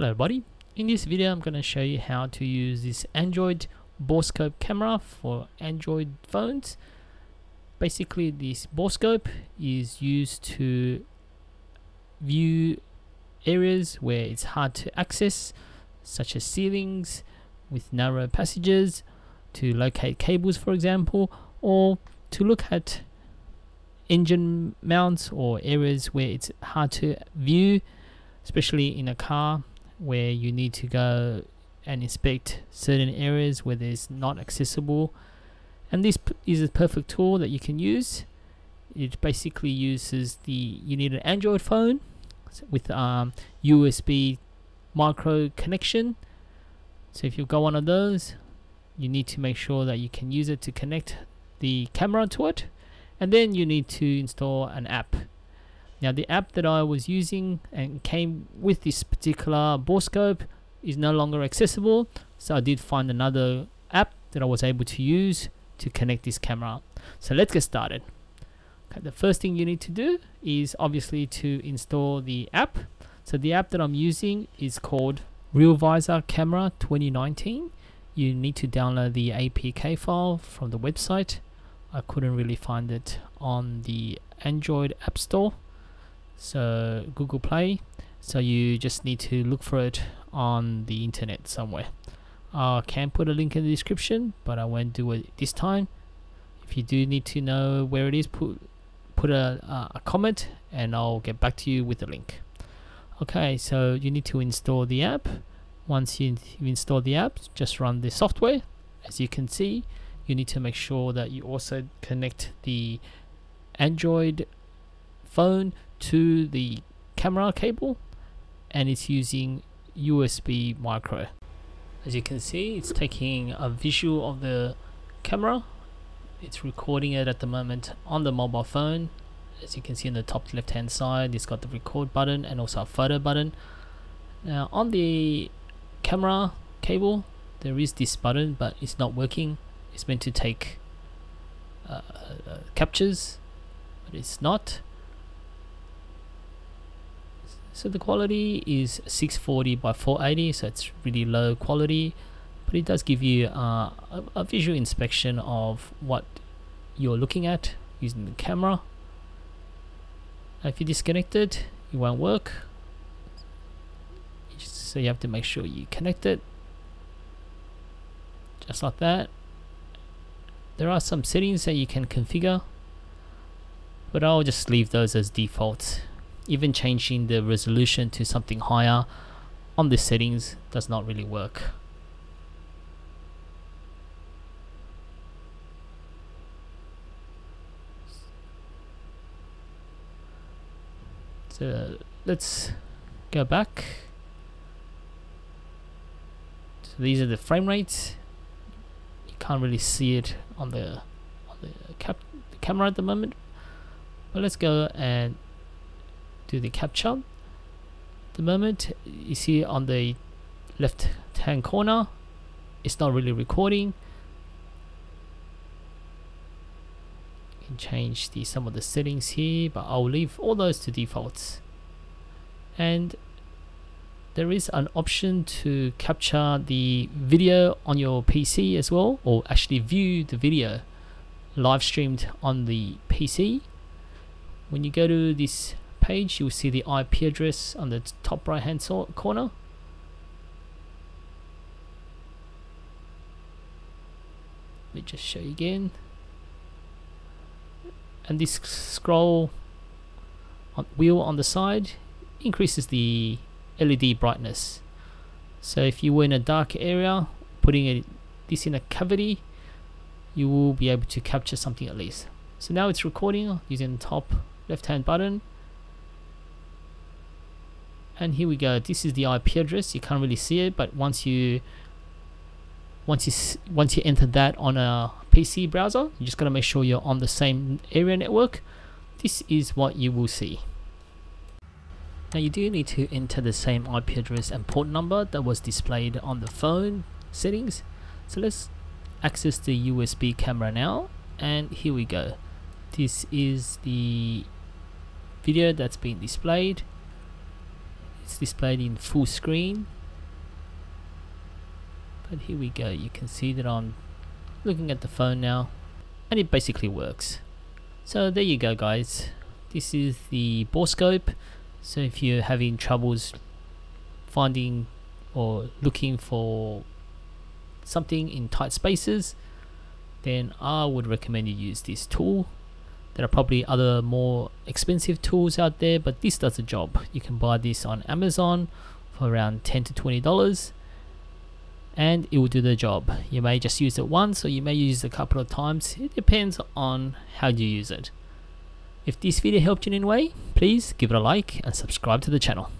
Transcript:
Hello everybody, in this video I'm going to show you how to use this Android Borescope camera for Android phones. Basically this Borescope is used to view areas where it's hard to access, such as ceilings with narrow passages, to locate cables for example, or to look at engine mounts or areas where it's hard to view, especially in a car where you need to go and inspect certain areas where there's not accessible. And this is a perfect tool that you can use. It basically uses you need an Android phone with USB micro connection. So if you've got one of those, you need to make sure that you can use it to connect the camera to it, and then you need to install an app. Now the app that I was using and came with this particular Borescope is no longer accessible, so I did find another app that I was able to use to connect this camera. So let's get started. Okay, the first thing you need to do is obviously to install the app. So the app that I'm using is called RealVisor Camera 2019. You need to download the APK file from the website. I couldn't really find it on the Android App Store, so Google Play, so you just need to look for it on the internet somewhere. I can put a link in the description, but I won't do it this time. If you do need to know where it is, put a comment and I'll get back to you with the link. Okay, so you need to install the app. Once you install the app, just run the software. As you can see, you need to make sure that you also connect the Android phone to the camera cable, and it's using USB micro. As you can see, it's taking a visual of the camera. It's recording it at the moment on the mobile phone. As you can see in the top left hand side, it's got the record button and also a photo button. Now on the camera cable there is this button, but it's not working. It's meant to take captures, but it's not. So the quality is 640 by 480, so it's really low quality, but it does give you a visual inspection of what you're looking at using the camera. Now if you disconnect it, it won't work, so you have to make sure you connect it, just like that. There are some settings that you can configure, but I'll just leave those as defaults. Even changing the resolution to something higher on the settings does not really work. So let's go back. So these are the frame rates. You can't really see it on the camera at the moment, but let's go and do the capture. At the moment, you see on the left hand corner it's not really recording. You can change some of the settings here, but I'll leave all those to defaults. And there is an option to capture the video on your PC as well, or actually view the video live streamed on the PC. When you go to this page, you will see the IP address on the top right hand corner. Let me just show you again. And this scroll wheel on the side increases the LED brightness. So if you were in a dark area, putting this in a cavity, you will be able to capture something at least. So now it's recording using the top left hand button. And here we go. This is the IP address. You can't really see it, but once you enter that on a PC browser, you just gotta make sure you're on the same area network. This is what you will see. Now you do need to enter the same IP address and port number that was displayed on the phone settings. So let's access the USB camera now, and here we go. This is the video that's been displayed. it's displayed in full screen. But here we go, you can see that I'm looking at the phone now, and it basically works. So there you go, guys. This is the Borescope. So if you're having troubles finding or looking for something in tight spaces, then I would recommend you use this tool. There are probably other more expensive tools out there, but this does the job. You can buy this on Amazon for around $10 to $20, and it will do the job. You may just use it once, or you may use it a couple of times. It depends on how you use it. If this video helped you in any way, please give it a like and subscribe to the channel.